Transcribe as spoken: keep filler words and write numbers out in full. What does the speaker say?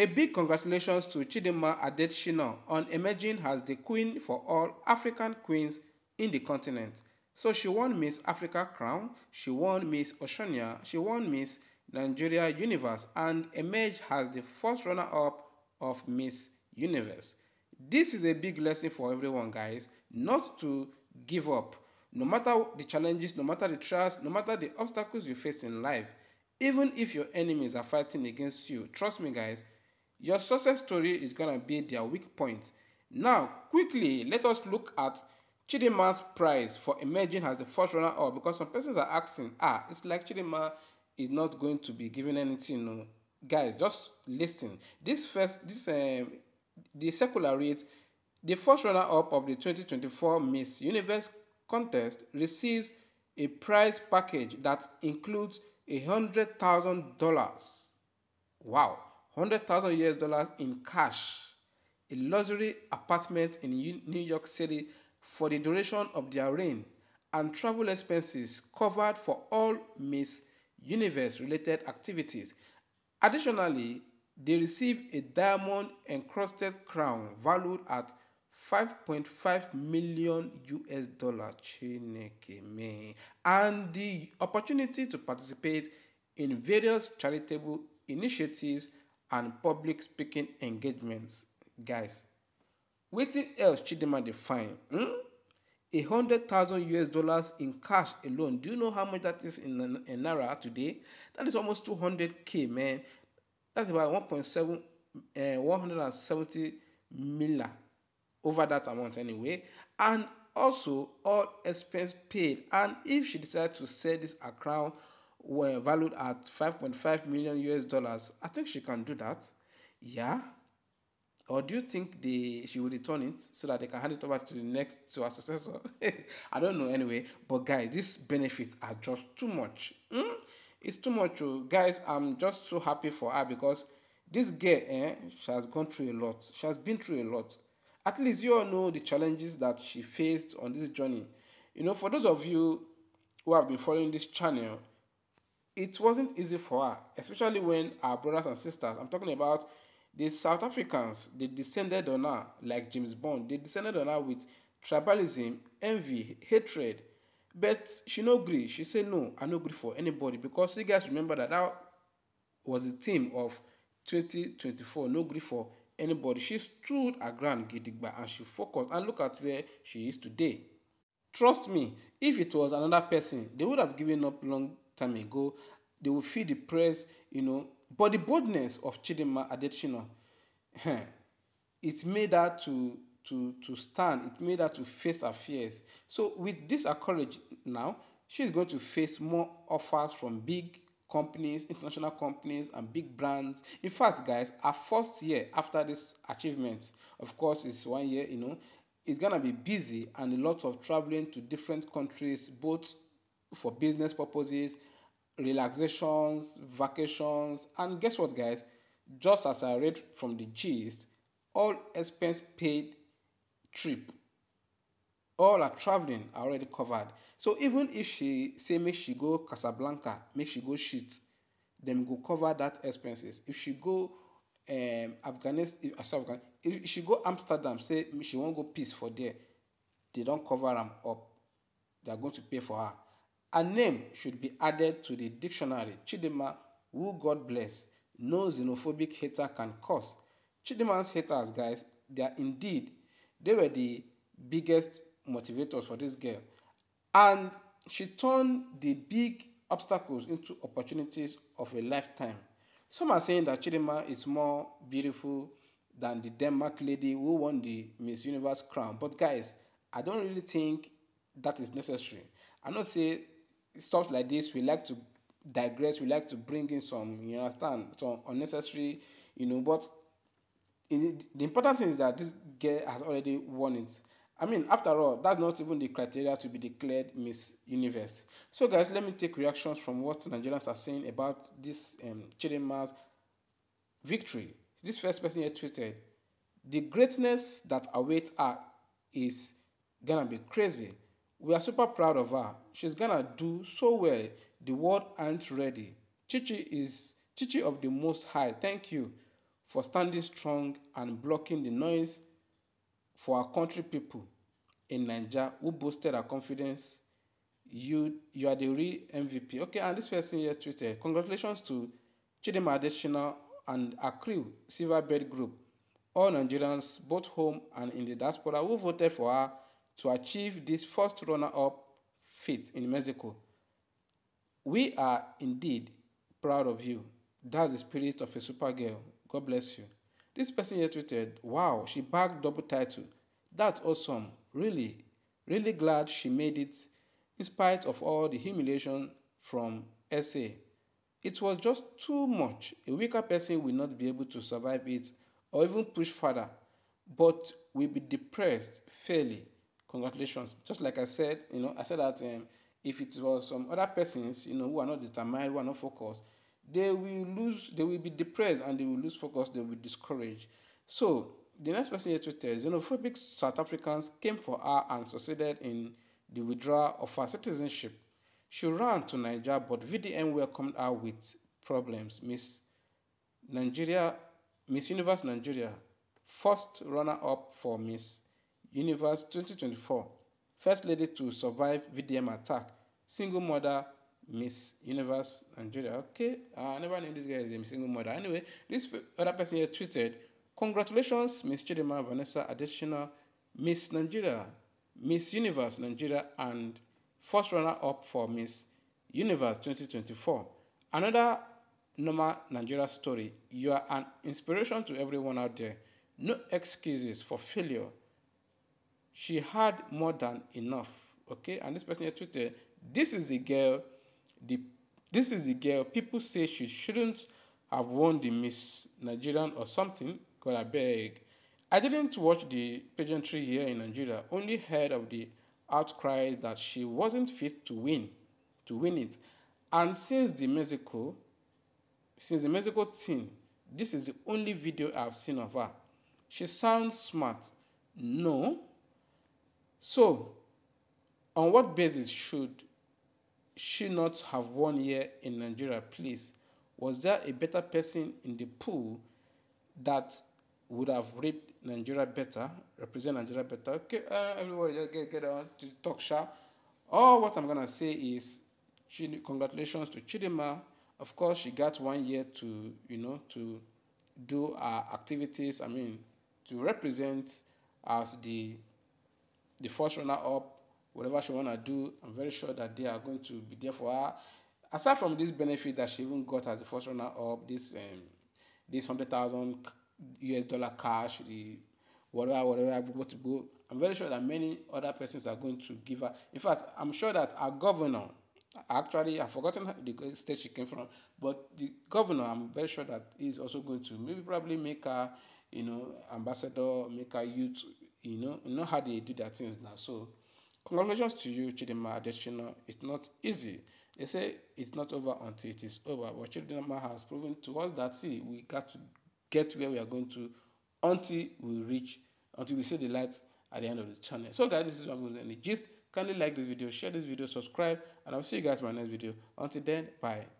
A big congratulations to Chidimma Adetshina on emerging as the queen for all African queens in the continent. So she won Miss Africa crown, she won Miss Oceania, she won Miss Nigeria Universe, and emerged as the first runner-up of Miss Universe. This is a big lesson for everyone, guys, not to give up. No matter the challenges, no matter the trials, no matter the obstacles you face in life, even if your enemies are fighting against you, trust me, guys, your success story is gonna be their weak point. Now, quickly, let us look at Chidimma's prize for emerging as the first runner-up, because some persons are asking, ah, it's like Chidimma is not going to be given anything. No, guys, just listen. This first, this um, the secular reads, the first runner-up of the twenty twenty-four Miss Universe contest receives a prize package that includes a hundred thousand dollars. Wow, hundred thousand U S dollars in cash, a luxury apartment in New York City for the duration of their reign, and travel expenses covered for all Miss Universe-related activities. Additionally, they receive a diamond-encrusted crown valued at five point five million U S dollars, and the opportunity to participate in various charitable initiatives and public speaking engagements. Guys, wetin else Chidimma define? Hmm? A hundred thousand U S dollars in cash alone. Do you know how much that is in in naira today? That is almost two hundred k, man. That's about one point seven, uh, one hundred and seventy mila, over that amount anyway. And also all expense paid. And if she decides to sell this crown, were valued at five point five million U S dollars, I think she can do that. Yeah. Or do you think they, she will return it so that they can hand it over to the next, to her successor? I don't know anyway. But guys, these benefits are just too much. Mm? It's too much. Oh. Guys, I'm just so happy for her, because this girl, eh, she has gone through a lot. She has been through a lot. At least you all know the challenges that she faced on this journey. You know, for those of you who have been following this channel, it wasn't easy for her, especially when our brothers and sisters, I'm talking about the South Africans, they descended on her like James Bond. They descended on her with tribalism, envy, hatred. But she no agree. She said, no, I no agree for anybody. Because you guys remember that that was the theme of twenty twenty-four. No agree for anybody. She stood her ground, Gidigba, and she focused. And look at where she is today. Trust me, if it was another person, they would have given up long time ago. They would feel depressed, you know. But the boldness of Chidimma Adetshina, it made her to, to, to stand. It made her to face her fears. So with this courage now, she's going to face more offers from big companies, international companies, and big brands. In fact, guys, her first year after this achievement, of course, it's one year, you know, it's going to be busy and a lot of traveling to different countries, both for business purposes, relaxations, vacations, and guess what, guys? Just as I read from the gist, all expense paid trip, all are traveling are already covered. So even if she say make she go Casablanca, make she go shit, then go cover that expenses. If she go um Afghanistan, if, sorry, if she go Amsterdam, say she won't go peace for there, they don't cover them up. They are going to pay for her. A name should be added to the dictionary. Chidimma, who God bless, no xenophobic hater can cause. Chidimma's haters, guys, they are indeed, they were the biggest motivators for this girl. And she turned the big obstacles into opportunities of a lifetime. Some are saying that Chidimma is more beautiful than the Denmark lady who won the Miss Universe crown. But guys, I don't really think that is necessary. I'm not saying stuff like this, we like to digress, we like to bring in some, you understand, some unnecessary, you know, but in, the important thing is that this girl has already won it. I mean, after all, that's not even the criteria to be declared Miss Universe. So, guys, let me take reactions from what Nigerians are saying about this um, Chidimma's victory. This first person here tweeted, the greatness that awaits her is gonna be crazy. We are super proud of her. She's gonna do so well. The world ain't ready. Chichi is Chichi of the Most High. Thank you for standing strong and blocking the noise for our country people in Nigeria who boosted our confidence. You you are the real M V P. Okay, and this person here tweeted, congratulations to Chidimma Adetshina and her crew, Silverbird Group, all Nigerians, both home and in the diaspora, who voted for her to achieve this first runner-up feat in Mexico. We are indeed proud of you. That's the spirit of a supergirl. God bless you. This person here tweeted, wow, she bagged double title. That's awesome. Really, really glad she made it in spite of all the humiliation from S A. It was just too much. A weaker person will not be able to survive it or even push further, but will be depressed fairly. Congratulations. Just like I said, you know, I said that um, if it was some other persons, you know, who are not determined, who are not focused, they will lose, they will be depressed and they will lose focus, they will be discouraged. So the next person here Twitter is, xenophobic South Africans came for her and succeeded in the withdrawal of her citizenship. She ran to Nigeria, but V D M welcomed her with problems. Miss Nigeria, Miss Universe Nigeria, first runner-up for Miss Universe twenty twenty-four. First lady to survive V D M attack. Single mother, Miss Universe Nigeria. Okay, I never knew this guy is a single mother. Anyway, this other person here tweeted, congratulations, Miss Chidimma Vanessa Adetshina, Miss Nigeria, Miss Universe Nigeria, and first runner-up for Miss Universe twenty twenty-four. Another normal Nigeria story. You are an inspiration to everyone out there. No excuses for failure. She had more than enough. Okay, and this person here tweeted, this is the girl, the this is the girl people say she shouldn't have won the Miss Nigerian or something. God, I beg. I didn't watch the pageantry here in Nigeria, only heard of the outcries that she wasn't fit to win, to win it. And since the Mexico, since the Mexico thing, this is the only video I've seen of her. She sounds smart. No. So, on what basis should she not have won here in Nigeria, please? Was there a better person in the pool that would have read Nigeria better, represent Nigeria better? Okay, uh, everybody just get, get on to talk sharp. All what I'm going to say is, she, congratulations to Chidimma. Of course, she got one year to, you know, to do our activities, I mean, to represent as the, the first runner-up, whatever she want to do. I'm very sure that they are going to be there for her. Aside from this benefit that she even got as the first runner-up, this, um, this one hundred thousand U S dollar cash, the whatever, whatever, go to go. I'm very sure that many other persons are going to give her. In fact, I'm sure that our governor, actually, I've forgotten the state she came from, but the governor, I'm very sure that he's also going to maybe probably make her, you know, ambassador, make her youth, you know, you know how they do their things now. So, congratulations to you, Chidimma Adetshina. It's not easy. They say it's not over until it is over. But Chidimma has proven to us that, see, we got to get where we are going to until we reach, until we see the lights at the end of the channel. So guys, this is what I'm going to end the gist. Kindly like this video, share this video, subscribe, and I'll see you guys in my next video. Until then, bye.